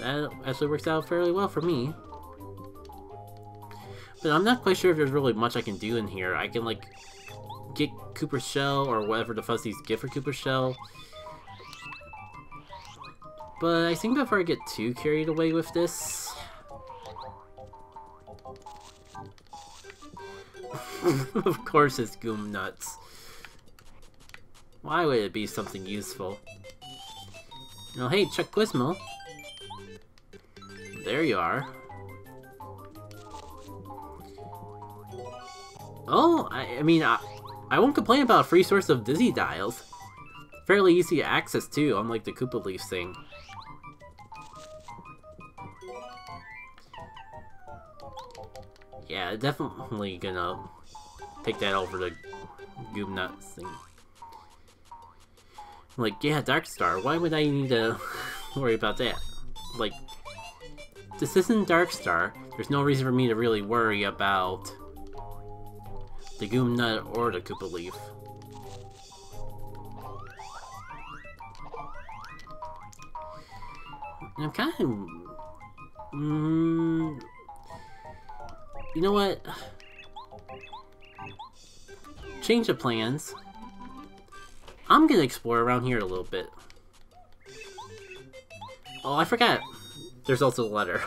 That actually works out fairly well for me. But I'm not quite sure if there's really much I can do in here. I can, like, get Kooper's Shell or whatever the Fuzzies get for Kooper's Shell. But I think before I get too carried away with this... Of course it's Goomnuts. Why would it be something useful? Now, hey, Chuck Quizmo. There you are. Oh, I mean, I won't complain about a free source of Dizzy Dials. Fairly easy to access, too, unlike the Koopa Leaf thing. Yeah, definitely gonna take that over the Goomnut thing. Like, yeah, Dark Star, why would I need to worry about that? Like, this isn't Dark Star. There's no reason for me to really worry about the Goomnut or the Koopa Leaf. I'm kind of... you know what? Change of plans. I'm gonna explore around here a little bit. Oh, I forgot. There's also a letter.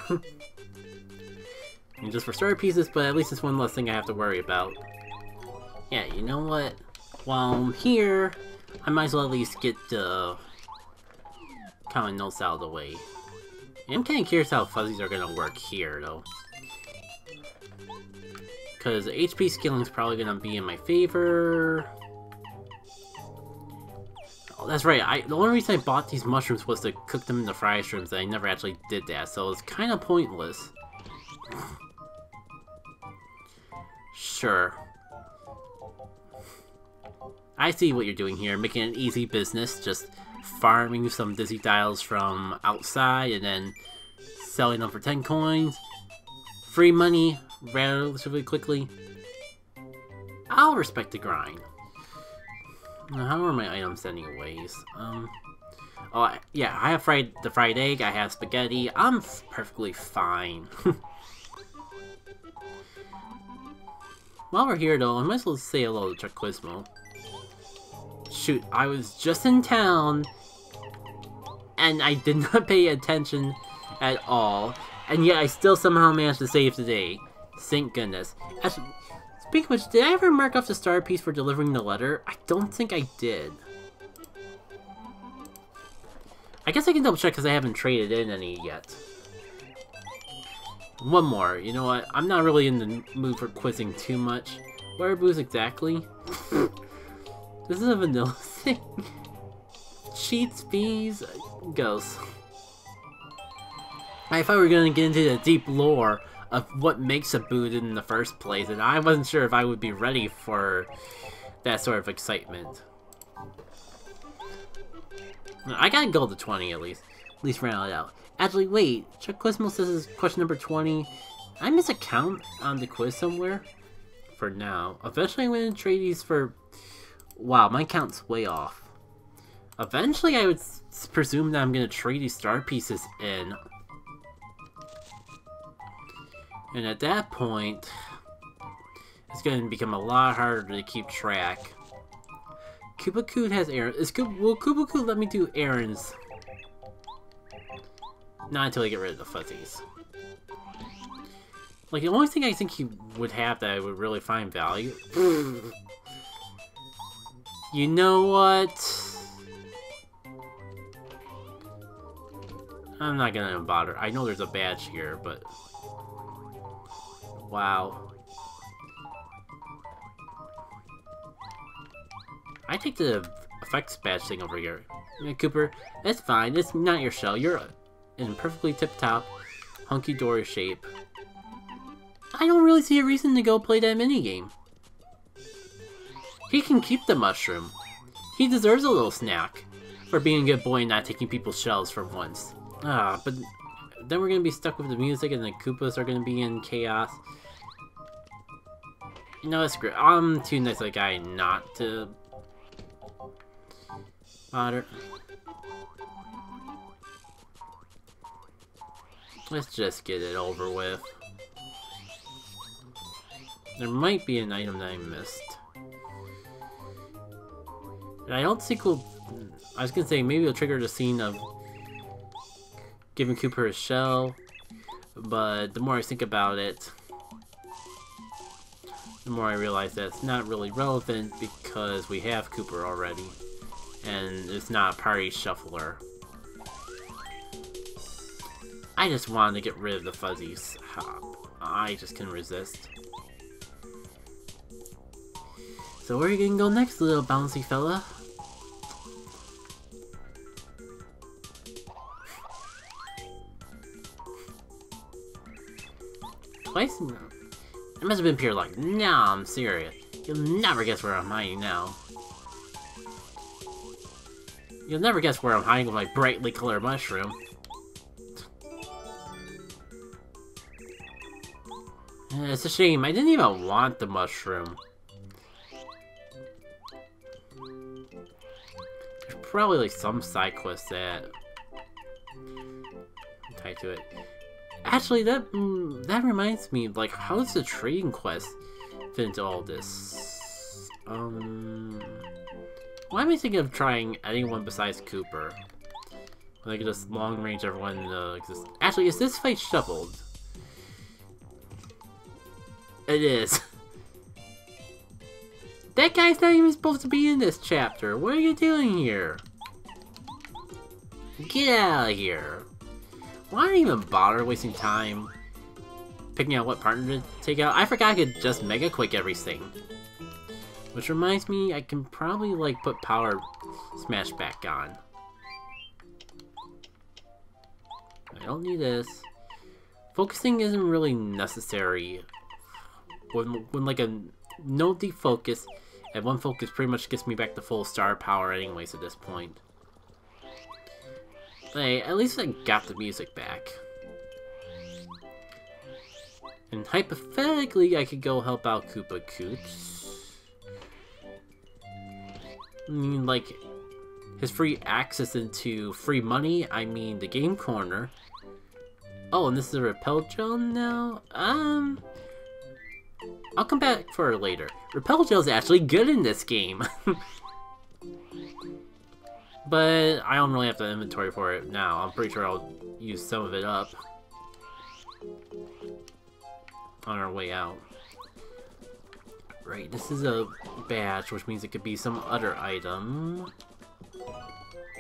And just for story pieces, but at least it's one less thing I have to worry about. Yeah, you know what? While I'm here, I might as well at least get the common notes out of the way. I'm kind of curious how Fuzzies are going to work here, though. Because HP scaling is probably going to be in my favor. Oh, that's right. The only reason I bought these mushrooms was to cook them in the fry shrooms, and I never actually did that, so it's kind of pointless. Sure. I see what you're doing here, making an easy business, just farming some Dizzy Dials from outside and then selling them for 10 coins. Free money, relatively quickly. I'll respect the grind. Now, how are my items anyways? Oh, yeah, I have the fried egg, I have spaghetti, I'm perfectly fine. While we're here though, I might as well say hello to Chuck Quizmo. Shoot, I was just in town, and I did not pay attention at all, and yet I still somehow managed to save the day. Thank goodness. Actually, speaking of which, did I ever mark off the star piece for delivering the letter? I don't think I did. I guess I can double check because I haven't traded in any yet. One more, you know what? I'm not really in the mood for quizzing too much. Where are Boo's exactly? This is a vanilla thing. Cheats, bees, ghosts. I thought we were gonna get into the deep lore of what makes a Boo in the first place, and I wasn't sure if I would be ready for that sort of excitement. I gotta go to 20 at least. At least round it out. Actually, wait. Chuck Quizmo says it's question number 20. I miss a count on the quiz somewhere. For now. Eventually I'm gonna trade these for... Wow, my count's way off. Eventually, I would presume that I'm going to trade these star pieces in. And at that point, it's going to become a lot harder to keep track. Koopa Koot has errands. Will Koopa Koot let me do errands? Not until I get rid of the Fuzzies. Like, the only thing I think he would have that I would really find value... You know what? I'm not gonna bother. I know there's a badge here, but... Wow. I take the effects badge thing over here. Yeah, Kooper, that's fine. It's not your shell. You're in perfectly tip-top, hunky-dory shape. I don't really see a reason to go play that minigame. He can keep the mushroom. He deserves a little snack for being a good boy and not taking people's shells for once. Ah, but then we're gonna be stuck with the music and the Koopas are gonna be in chaos. You know, that's great. I'm too nice a guy not to bother. Let's just get it over with. There might be an item that I missed. And I don't think we'll... I was gonna say, maybe we'll trigger the scene of giving Kooper a shell, but the more I think about it, the more I realize that it's not really relevant because we have Kooper already, and it's not a party shuffler. I just wanted to get rid of the fuzzies. I just couldn't resist. So where are you gonna go next, little bouncy fella? Twice? No. It must have been pure luck. Nah, I'm serious. You'll never guess where I'm hiding now. You'll never guess where I'm hiding with my brightly colored mushroom. It's a shame. I didn't even want the mushroom. There's probably like some side quest that I'm tied to it. Actually, that reminds me, like, how does the trading quest fit into all this? Why am I thinking of trying anyone besides Kooper? Like, just long-range everyone exists. Actually, is this fight shuffled? It is. That guy's not even supposed to be in this chapter. What are you doing here? Get out of here. Why even bother wasting time picking out what partner to take out? I forgot I could just mega quick everything. Which reminds me, I can probably like put Power Smash back on. I don't need this. Focusing isn't really necessary. When like a no defocus and one focus pretty much gets me back to full star power anyways at this point. Hey, at least I got the music back. And hypothetically, I could go help out Koopa Koot. I mean, like, his free access into free money, I mean the game corner. Oh, and this is a Repel Gel now? I'll come back for it later. Repel Gel is actually good in this game. But I don't really have the inventory for it now. I'm pretty sure I'll use some of it up on our way out. Right, this is a badge, which means it could be some other item.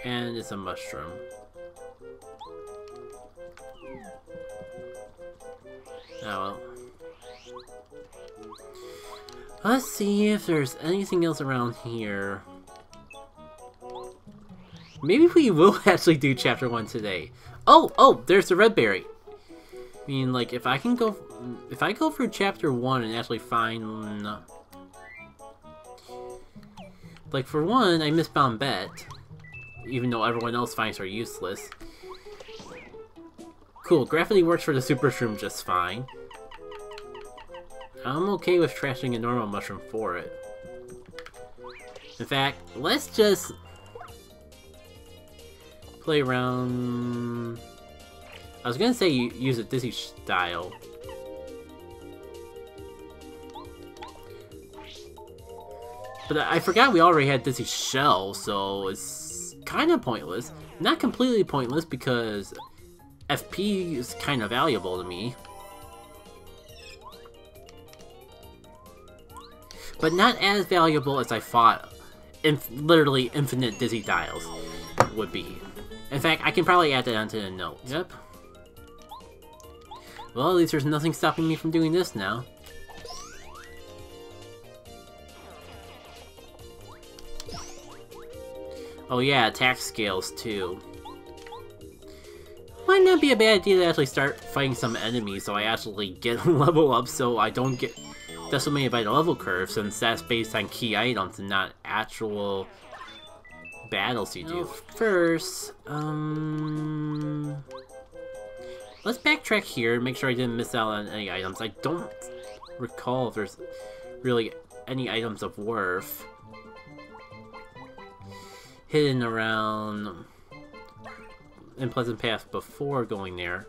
And it's a mushroom. Oh well. Let's see if there's anything else around here. Maybe we will actually do Chapter 1 today. Oh, there's the red berry. I mean, like, if I go through Chapter 1 and actually find... Like, for one, I miss Bombette. Even though everyone else finds her useless. Cool, graphically works for the Super Shroom just fine. I'm okay with trashing a normal mushroom for it. In fact, let's just... play around. I was gonna say you use a Dizzy Dial. But I forgot we already had Dizzy Shell, so it's kind of pointless. Not completely pointless because FP is kind of valuable to me. But not as valuable as I thought literally infinite Dizzy Dials would be. In fact, I can probably add that onto the note. Yep. Well, at least there's nothing stopping me from doing this now. Oh yeah, attack scales too. Might not be a bad idea to actually start fighting some enemies so I actually get a level up so I don't get decimated by the level curve, since that's based on key items and not actual... battles you do. First, let's backtrack here and make sure I didn't miss out on any items. I don't recall if there's really any items of worth hidden around in Pleasant Path before going there.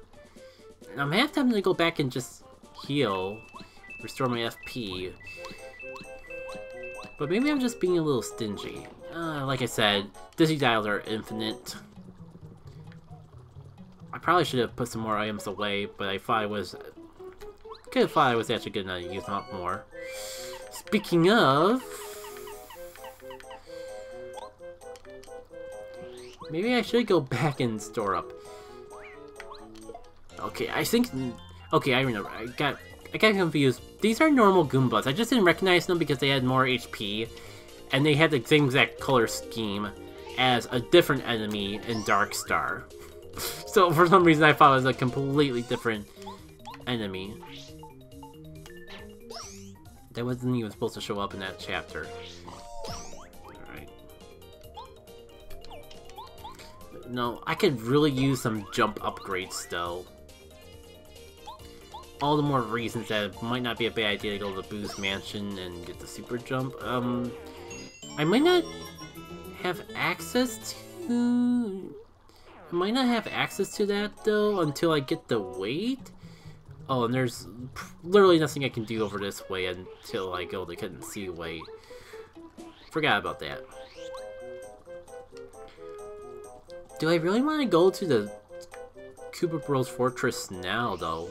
And I'm half tempted to go back and just heal, restore my FP. But maybe I'm just being a little stingy. Like I said, Dizzy Dials are infinite. I probably should have put some more items away, but I thought I was... could have thought I was actually good enough to use them up more. Speaking of... maybe I should go back and store up. Okay, I think... okay, I remember. I got confused. These are normal Goombas. I just didn't recognize them because they had more HP. And they had the same exact color scheme as a different enemy in Dark Star. So for some reason I thought it was a completely different enemy. That wasn't even supposed to show up in that chapter. Alright. No, I could really use some jump upgrades though. All the more reasons that it might not be a bad idea to go to the Boo's Mansion and get the super jump. I might not have access to... I might not have access to that, though, until I get the weight? Oh, and there's literally nothing I can do over this way until I go to Couldn't See Way. Forgot about that. Do I really want to go to the Koopa Bros. Fortress now, though?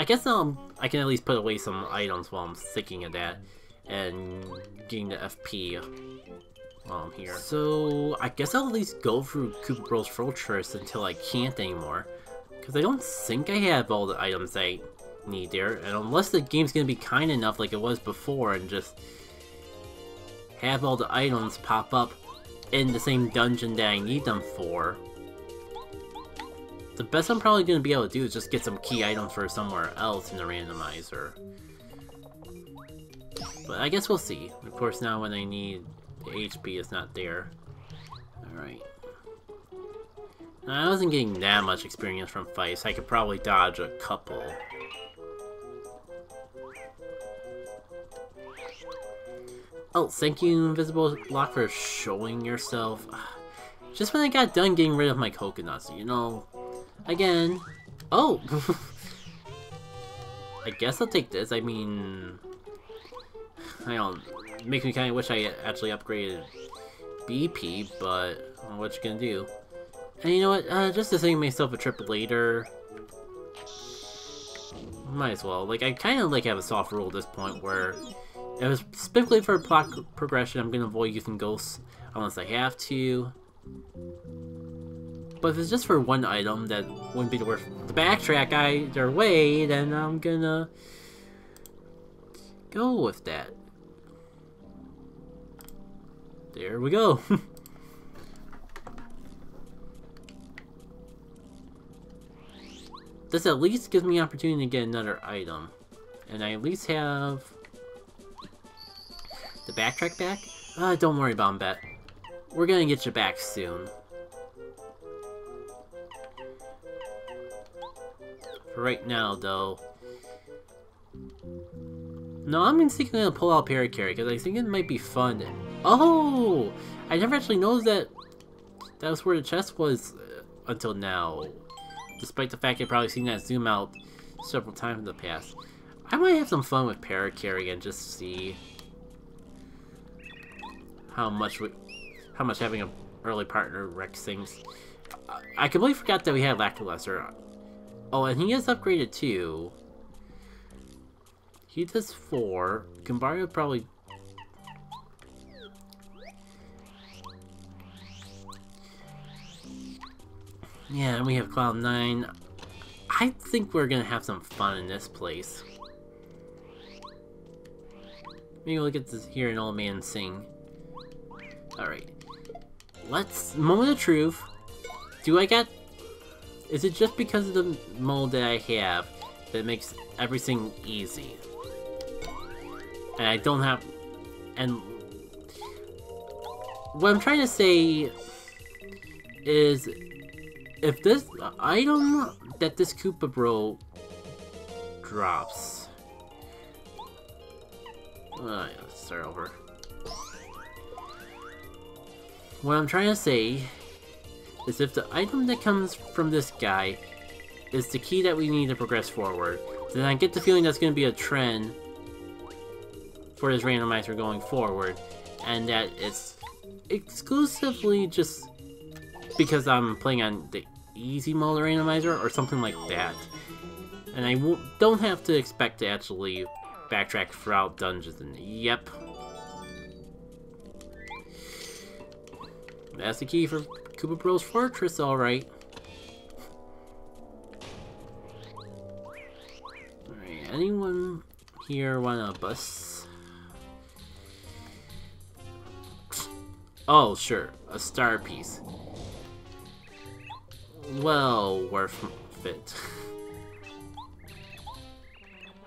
I guess I can at least put away some items while I'm sticking at that and getting the FP. I'm here. So, I guess I'll at least go through Koopa Bros. Fortress until I can't anymore. Because I don't think I have all the items I need there. And unless the game's going to be kind enough like it was before and just have all the items pop up in the same dungeon that I need them for. The best I'm probably going to be able to do is just get some key items for somewhere else in the randomizer. But I guess we'll see. Of course now when I need... the HP is not there. Alright. I wasn't getting that much experience from fights. I could probably dodge a couple. Oh, thank you, Invisible Lock, for showing yourself. Just when I got done getting rid of my coconuts, you know. Again. Oh! I guess I'll take this. I mean... I don't... makes me kind of wish I actually upgraded BP, but what you gonna do? And you know what? Just to save myself a trip later, might as well. Like I kind of like have a soft rule at this point where it was specifically for plot progression. I'm gonna avoid using ghosts unless I have to. But if it's just for one item that wouldn't be worth the backtrack either way, then I'm gonna go with that. There we go. This at least gives me an opportunity to get another item. And I at least have the backtrack back? Don't worry, Bombette. We're gonna get you back soon. For right now, though. No, I'm instinctively gonna pull out Parakarry because I think it might be fun. Oh! I never actually noticed that that was where the chest was until now. Despite the fact I've probably seen that zoom out several times in the past. I might have some fun with Parakarry and just see how much having an early partner wrecks things. I completely forgot that we had Lakilester. Oh, and he is upgraded too. He does 4. Gumbario probably... yeah, and we have Cloud Nine. I think we're gonna have some fun in this place. Maybe we'll get to hear an old man sing. Alright. Let's... moment of truth. Do I get... is it just because of the mold that I have that makes everything easy? And I don't have... and... what I'm trying to say is... if this item that this Koopa Bro drops. Alright, let's start over. What I'm trying to say is if the item that comes from this guy is the key that we need to progress forward, then I get the feeling that's going to be a trend for this randomizer going forward, and that it's exclusively just because I'm playing on the easy mode randomizer or something like that. And I don't have to expect to actually backtrack throughout dungeons and... yep. That's the key for Koopa Bros. Fortress, alright. Alright, anyone here want a bus? Oh, sure. A star piece. Well worth it.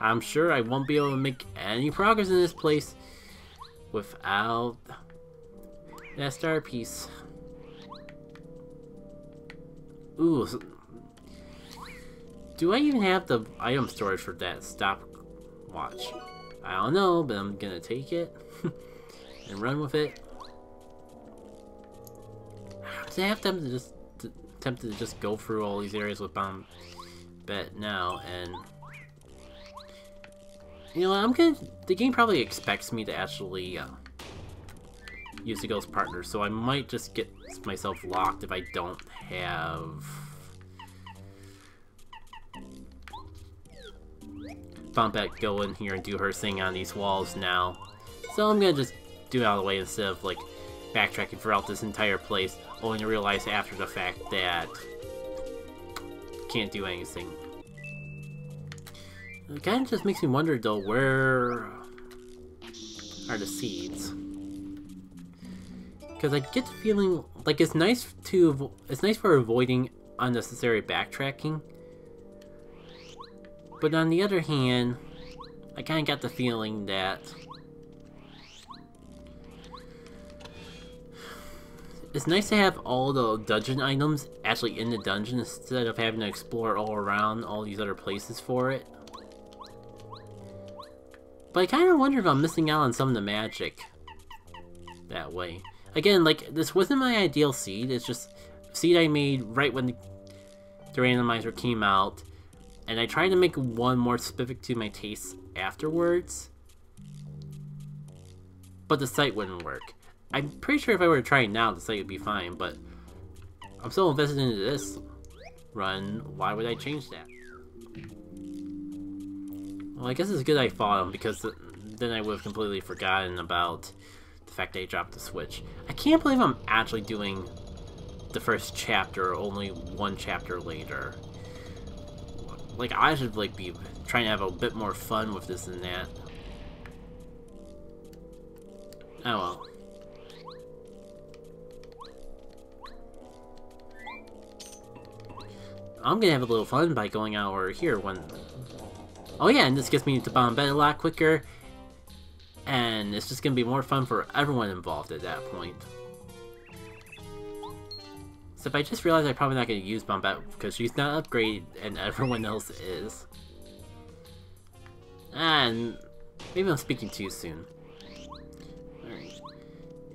I'm sure I won't be able to make any progress in this place without that star piece. Ooh. So do I even have the item storage for that stopwatch? I don't know, but I'm gonna take it and run with it. So I have time to just tempted to just go through all these areas with Bombette now, and you know, I'm gonna. The game probably expects me to actually use the ghost partner, so I might just get myself locked if I don't have Bombette go in here and do her thing on these walls now. So I'm gonna just do it out of the way instead of like backtracking throughout this entire place, only to realize after the fact that can't do anything. It kind of just makes me wonder though, where are the seeds? Because I get the feeling like it's nice for avoiding unnecessary backtracking, but on the other hand, I kind of got the feeling that it's nice to have all the dungeon items actually in the dungeon instead of having to explore all around all these other places for it. But I kind of wonder if I'm missing out on some of the magic that way. Again, like, this wasn't my ideal seed, it's just a seed I made right when the randomizer came out, and I tried to make one more specific to my tastes afterwards, but the site wouldn't work. I'm pretty sure if I were to try it now, the site would be fine, but I'm so invested into this run, why would I change that? Well, I guess it's good I fought him, because then I would have completely forgotten about the fact that I dropped the switch. I can't believe I'm actually doing the first chapter only one chapter later. Like, I should like be trying to have a bit more fun with this than that. Oh well. I'm gonna have a little fun by going out over here one. Oh yeah, and this gets me to Bombette a lot quicker, and it's just gonna be more fun for everyone involved at that point. So if I just realized I'm probably not gonna use Bombette because she's not upgraded and everyone else is. And maybe I'm speaking too soon. Alright.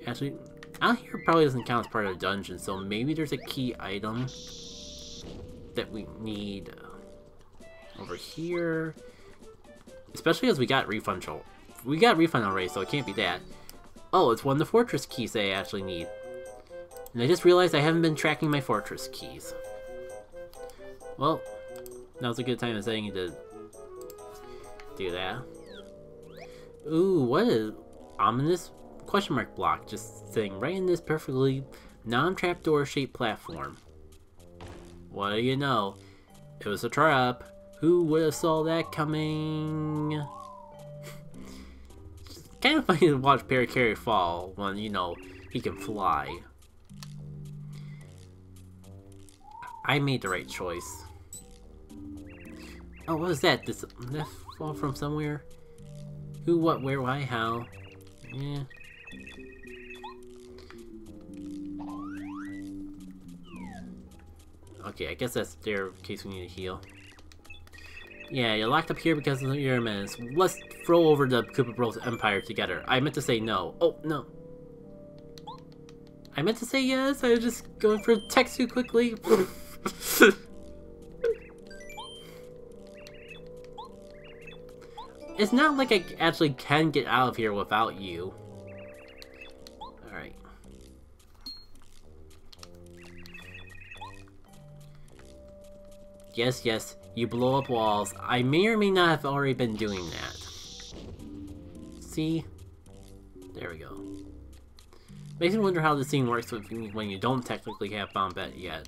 Actually, out here probably doesn't count as part of the dungeon, so maybe there's a key item that we need over here, especially as we got refund troll. We got refund already, so it can't be that. Oh, it's one of the fortress keys that I actually need, and I just realized I haven't been tracking my fortress keys. Well, now's a good time as any to do that. Ooh, what is ominous question mark block just sitting right in this perfectly non-trapdoor shaped platform? What do you know? It was a trap. Who would have saw that coming? It's kind of funny to watch Parakarry fall when, you know, he can fly. I made the right choice. Oh, what was that? Did that fall from somewhere? Who, what, where, why, how? Yeah. Okay, I guess that's there in case we need to heal. Yeah, you're locked up here because of your menace. Let's throw over the Koopa Bros. Empire together. I meant to say no. Oh, no. I meant to say yes. I was just going for text too quickly. It's not like I actually can get out of here without you. Alright. Yes, yes. You blow up walls. I may or may not have already been doing that. See? There we go. Makes me wonder how this scene works when you don't technically have Bombette yet.